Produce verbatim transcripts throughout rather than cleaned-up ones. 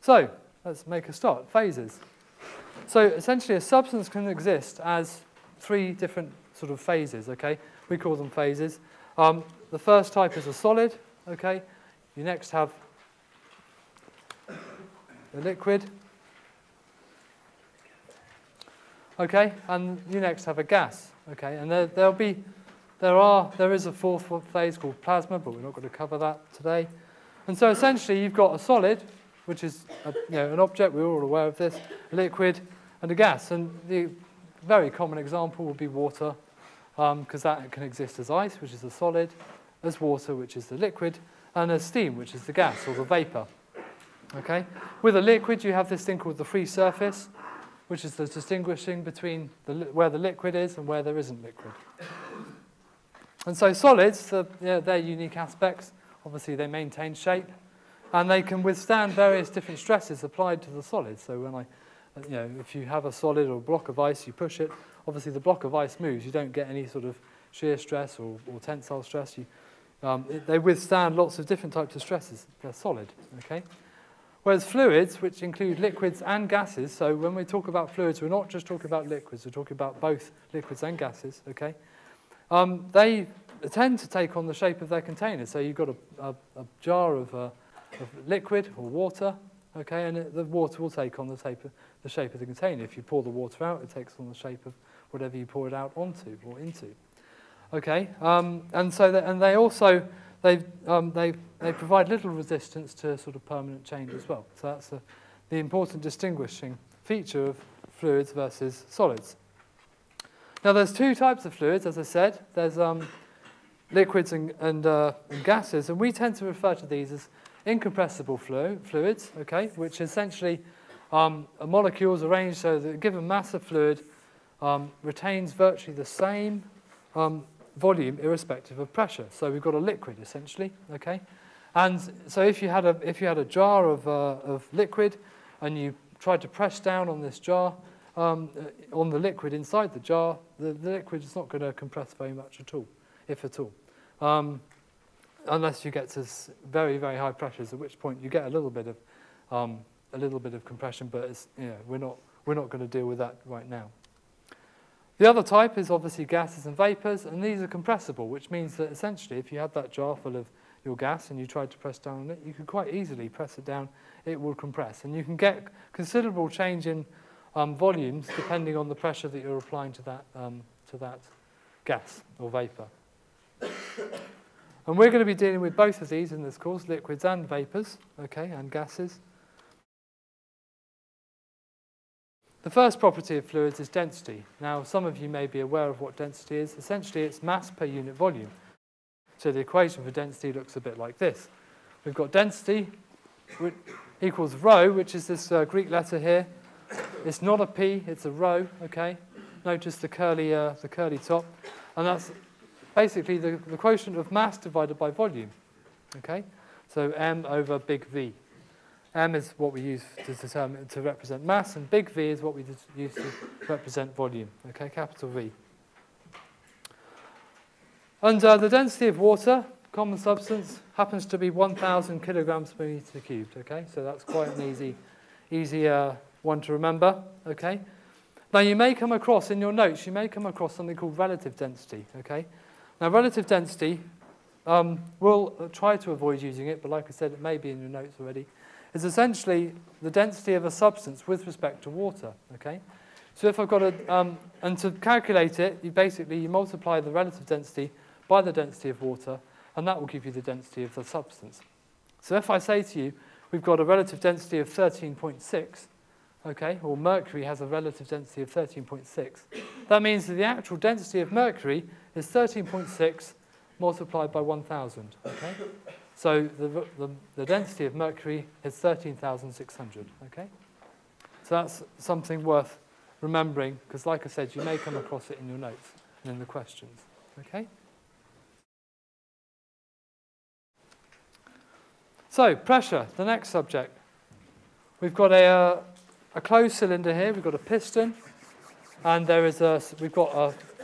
So let's make a start, phases. So essentially a substance can exist as three different sort of phases, okay? We call them phases. Um, the first type is a solid, okay? You next have the liquid, okay? And you next have a gas, okay? And there, there'll be, there are, there is a fourth phase called plasma, but we're not going to cover that today. And so essentially you've got a solid, which is a, you know, an object, we're all aware of this, a liquid and a gas. And the very common example would be water, because um, that can exist as ice, which is the solid, as water, which is the liquid, and as steam, which is the gas or the vapor. Okay? With a liquid, you have this thing called the free surface, which is the distinguishing between the li where the liquid is and where there isn't liquid. And so solids, the, you know, their unique aspects, obviously they maintain shape, and they can withstand various different stresses applied to the solid. So when I, you know, if you have a solid or a block of ice, you push it, obviously the block of ice moves. You don't get any sort of shear stress or, or tensile stress. You, um, it, they withstand lots of different types of stresses. They're solid, okay? Whereas fluids, which include liquids and gases, so when we talk about fluids, we're not just talking about liquids, we're talking about both liquids and gases, okay? Um, they tend to take on the shape of their container. So you've got a, a, a jar of... Uh, of liquid or water, okay, and it, the water will take on the, tape of, the shape of the container. If you pour the water out, it takes on the shape of whatever you pour it out onto or into, okay. Um, and so, that, and they also they um, they they provide little resistance to sort of permanent change as well. So that's a, the important distinguishing feature of fluids versus solids. Now, there's two types of fluids, as I said. There's um, liquids and and, uh, and gases, and we tend to refer to these as incompressible flu fluids, okay, which essentially um, are molecules arranged so that a given mass of fluid um, retains virtually the same um, volume irrespective of pressure. So we've got a liquid essentially, okay, and so if you had a if you had a jar of uh, of liquid and you tried to press down on this jar um, on the liquid inside the jar, the, the liquid is not going to compress very much at all, if at all. Um, Unless you get to very, very high pressures, at which point you get a little bit of um, a little bit of compression, but it's, you know, we're not we're not going to deal with that right now. The other type is obviously gases and vapors, and these are compressible, which means that essentially, if you had that jar full of your gas and you tried to press down on it, you could quite easily press it down; it will compress, and you can get considerable change in um, volumes depending on the pressure that you're applying to that um, to that gas or vapor. And we're going to be dealing with both of these in this course, liquids and vapors, okay, and gases. The first property of fluids is density. Now, some of you may be aware of what density is. Essentially, it's mass per unit volume. So the equation for density looks a bit like this. We've got density which equals rho, which is this uh, Greek letter here. It's not a p, it's a rho, okay? Notice the curly, uh, the curly top, and that's basically the, the quotient of mass divided by volume, okay? So m over big V. M is what we use to determine, to represent mass, and big V is what we use to represent volume, okay, capital V. And uh, the density of water, common substance, happens to be one thousand kilograms per meter cubed, okay? So that's quite an easy, easy uh, one to remember, okay? Now, you may come across, in your notes, you may come across something called relative density, okay? Now, relative density, um, we'll try to avoid using it, but like I said, it may be in your notes already, is essentially the density of a substance with respect to water, okay? So if I've got a, um, and to calculate it, you basically, you multiply the relative density by the density of water, and that will give you the density of the substance. So if I say to you, we've got a relative density of thirteen point six, okay, or mercury has a relative density of thirteen point six, that means that the actual density of mercury is thirteen point six multiplied by one thousand, okay? So the, the, the density of mercury is thirteen thousand six hundred, okay? So that's something worth remembering, because like I said, you may come across it in your notes and in the questions, okay? So pressure, the next subject. We've got a, uh, a closed cylinder here, we've got a piston, and there is a, we've got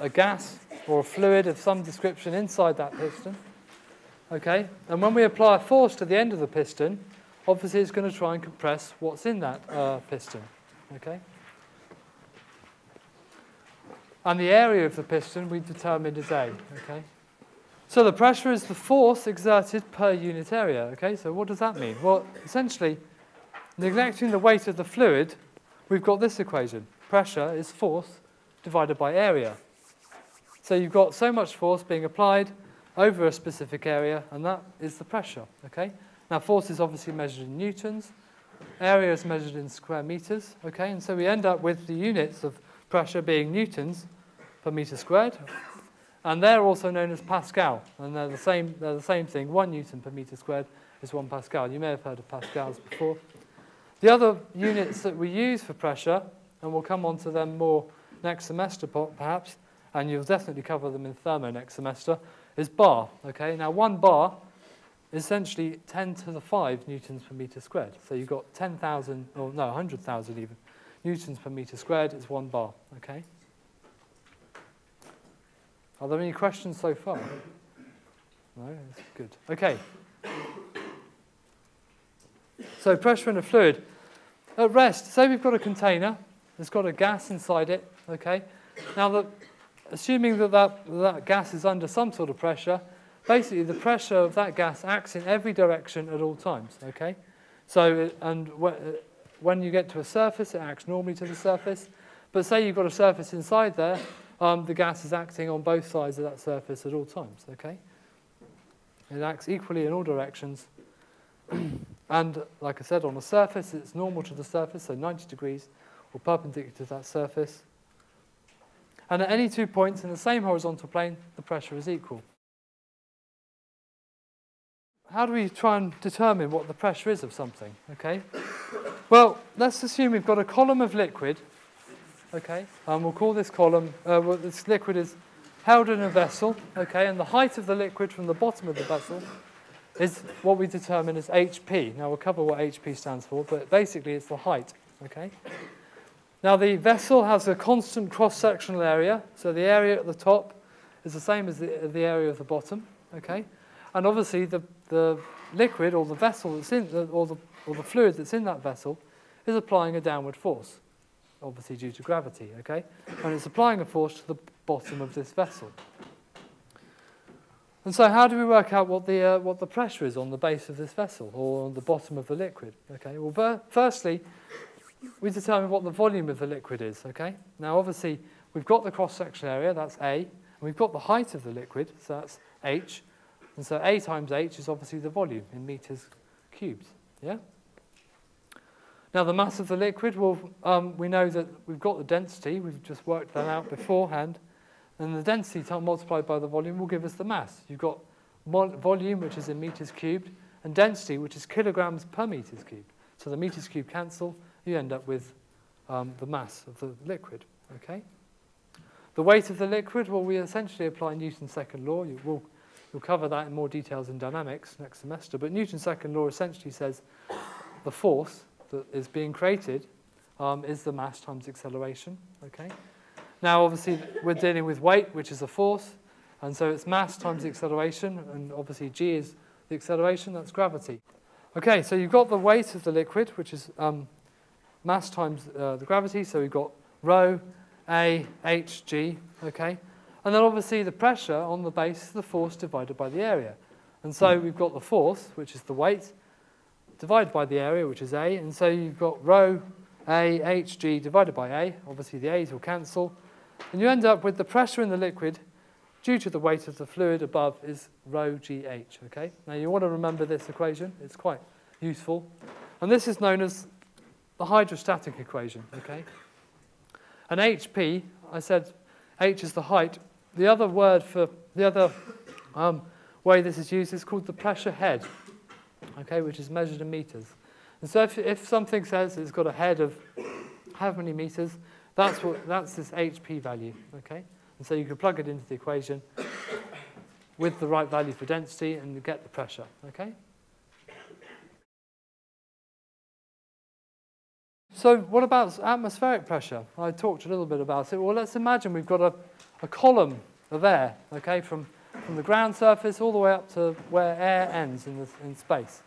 a, a gas or a fluid of some description inside that piston, okay? And when we apply a force to the end of the piston, obviously it's going to try and compress what's in that uh, piston. Okay? And the area of the piston we determined is A. Okay? So the pressure is the force exerted per unit area. Okay? So what does that mean? Well, essentially, neglecting the weight of the fluid, we've got this equation. Pressure is force divided by area. So you've got so much force being applied over a specific area, and that is the pressure. Okay? Now, force is obviously measured in newtons. Area is measured in square meters. Okay? And so we end up with the units of pressure being newtons per meter squared, and they're also known as Pascal, and they're the same, they're the same thing. One newton per meter squared is one Pascal. You may have heard of Pascals before. The other units that we use for pressure, and we'll come on to them more next semester perhaps, and you'll definitely cover them in thermo next semester, is bar. Okay? Now, one bar is essentially ten to the five newtons per meter squared. So you've got ten thousand, or no, one hundred thousand even, newtons per meter squared is one bar. Okay. Are there any questions so far? No, that's good. Okay. So pressure in a fluid at rest. Say we've got a container. It's got a gas inside it. Okay. Now, the, assuming that, that that gas is under some sort of pressure, basically the pressure of that gas acts in every direction at all times. Okay. So and what. When you get to a surface, it acts normally to the surface. But say you've got a surface inside there, um, the gas is acting on both sides of that surface at all times. Okay? It acts equally in all directions. And like I said, on a surface, it's normal to the surface, so ninety degrees, or perpendicular to that surface. And at any two points in the same horizontal plane, the pressure is equal. How do we try and determine what the pressure is of something? Okay. Well, let's assume we've got a column of liquid. Okay. And we'll call this column, uh, well, this liquid is held in a vessel. Okay. And the height of the liquid from the bottom of the vessel is what we determine as H P. Now, we'll cover what H P stands for, but basically it's the height. Okay. Now, the vessel has a constant cross-sectional area. So the area at the top is the same as the, the area of the bottom. Okay. And obviously, the, the liquid or the vessel that's in, the, or, the, or the fluid that's in that vessel is applying a downward force, obviously due to gravity, okay? And it's applying a force to the bottom of this vessel. And so, how do we work out what the uh, what the pressure is on the base of this vessel or on the bottom of the liquid? Okay. Well, firstly, we determine what the volume of the liquid is. Okay. Now, obviously, we've got the cross-sectional area, that's A, and we've got the height of the liquid, so that's H. And so A times H is obviously the volume in meters cubed. Yeah? Now, the mass of the liquid, well, um, we know that we've got the density. We've just worked that out beforehand. And the density multiplied by the volume will give us the mass. You've got volume, which is in meters cubed, and density, which is kilograms per meters cubed. So the meters cubed cancel. You end up with um, the mass of the liquid. Okay? The weight of the liquid, well, we essentially apply Newton's second law. You will We'll cover that in more details in dynamics next semester. But Newton's second law essentially says the force that is being created um, is the mass times acceleration. Okay. Now, obviously, we're dealing with weight, which is a force. And so it's mass times acceleration. And obviously, g is the acceleration. That's gravity. Okay, so you've got the weight of the liquid, which is um, mass times uh, the gravity. So we've got rho, A, H, G. Okay. And then, obviously, the pressure on the base is the force divided by the area. And so we've got the force, which is the weight, divided by the area, which is A. And so you've got rho, A, hg divided by A. Obviously, the A's will cancel. And you end up with the pressure in the liquid due to the weight of the fluid above is rho gh. Okay? Now, you want to remember this equation. It's quite useful. And this is known as the hydrostatic equation. Okay? And H P, I said H is the height. The other word for the other um, way this is used is called the pressure head, okay, which is measured in meters. And so, if, if something says it's got a head of how many meters, that's what that's this H P value, okay. And so you can plug it into the equation with the right value for density and you get the pressure, okay. So what about atmospheric pressure? I talked a little bit about it. Well, let's imagine we've got a, a column of air, okay, from, from the ground surface all the way up to where air ends in, the, in space.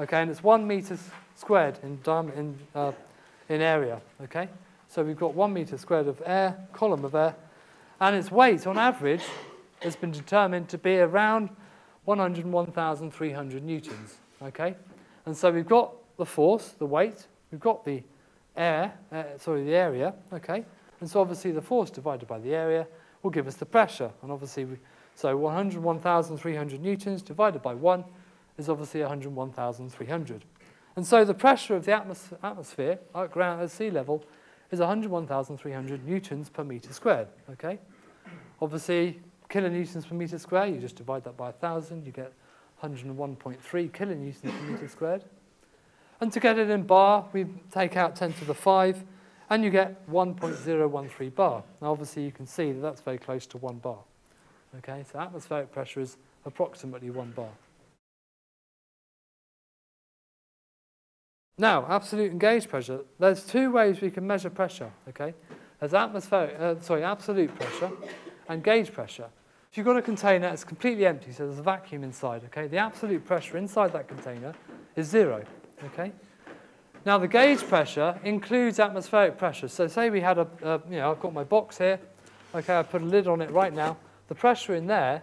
Okay, and it's one meter squared in in, uh, in area. Okay, so we've got one meter squared of air, column of air, and its weight on average has been determined to be around one hundred one thousand three hundred newtons. Okay, and so we've got the force, the weight. We've got the air, uh, sorry, the area. Okay, and so obviously the force divided by the area will give us the pressure, and obviously we, so one hundred one thousand three hundred newtons divided by one. Is obviously one hundred one thousand three hundred. And so the pressure of the atmos atmosphere at ground at sea level is one hundred one thousand three hundred newtons per meter squared. Okay? Obviously, kilonewtons per meter squared, you just divide that by one thousand, you get one hundred one point three kilonewtons per meter squared. And to get it in bar, we take out ten to the five, and you get one point zero one three bar. Now, obviously, you can see that that's very close to one bar. Okay? So atmospheric pressure is approximately one bar. Now, absolute and gauge pressure. There's two ways we can measure pressure. Okay, there's atmospheric, uh, sorry, absolute pressure, and gauge pressure. If you've got a container that's completely empty, so there's a vacuum inside. Okay, the absolute pressure inside that container is zero. Okay. Now, the gauge pressure includes atmospheric pressure. So, say we had a, uh, you know, I've got my box here. Okay, I put a lid on it right now. The pressure in there,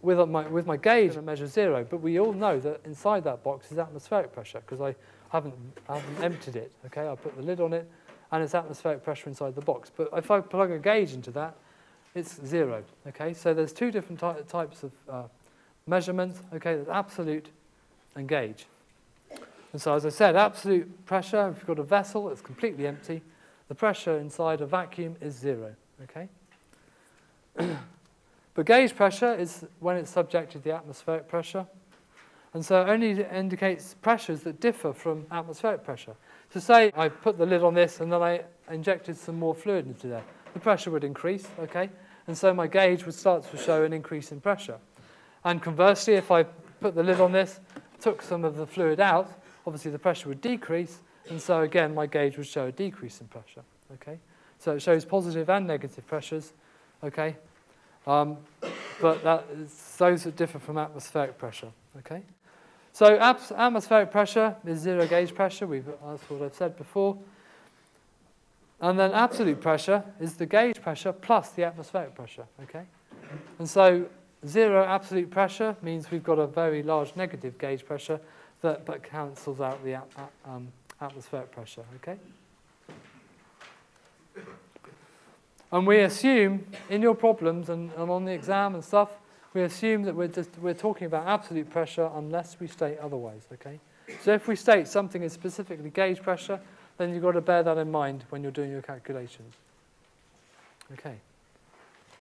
with my, with my gauge, I measure zero, but we all know that inside that box is atmospheric pressure because I haven't, I haven't emptied it. Okay, I put the lid on it, and it's atmospheric pressure inside the box. But if I plug a gauge into that, it's zero. Okay, so there's two different ty types of uh, measurements. Okay, there's absolute and gauge. And so, as I said, absolute pressure. If you've got a vessel that's completely empty, the pressure inside a vacuum is zero. Okay. But gauge pressure is when it's subject to the atmospheric pressure. And so it only indicates pressures that differ from atmospheric pressure. So say I put the lid on this and then I injected some more fluid into there. The pressure would increase, okay? And so my gauge would start to show an increase in pressure. And conversely, if I put the lid on this, took some of the fluid out, obviously the pressure would decrease. And so again, my gauge would show a decrease in pressure, okay? So it shows positive and negative pressures, okay? Um, but that is, those that differ from atmospheric pressure. Okay, so atmospheric pressure is zero gauge pressure. We've, that's what I've said before. And then absolute pressure is the gauge pressure plus the atmospheric pressure. Okay, and so zero absolute pressure means we've got a very large negative gauge pressure that but cancels out the at, at, um, atmospheric pressure. Okay. And we assume, in your problems and, and on the exam and stuff, we assume that we're, just, we're talking about absolute pressure unless we state otherwise, okay? So if we state something is specifically gauge pressure, then you've got to bear that in mind when you're doing your calculations. Okay.